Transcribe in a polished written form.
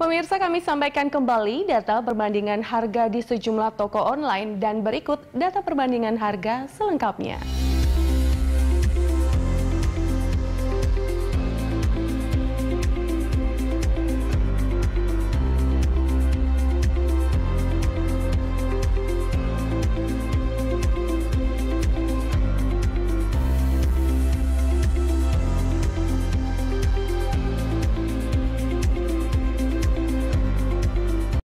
Pemirsa, kami sampaikan kembali data perbandingan harga di sejumlah toko online dan berikut data perbandingan harga selengkapnya.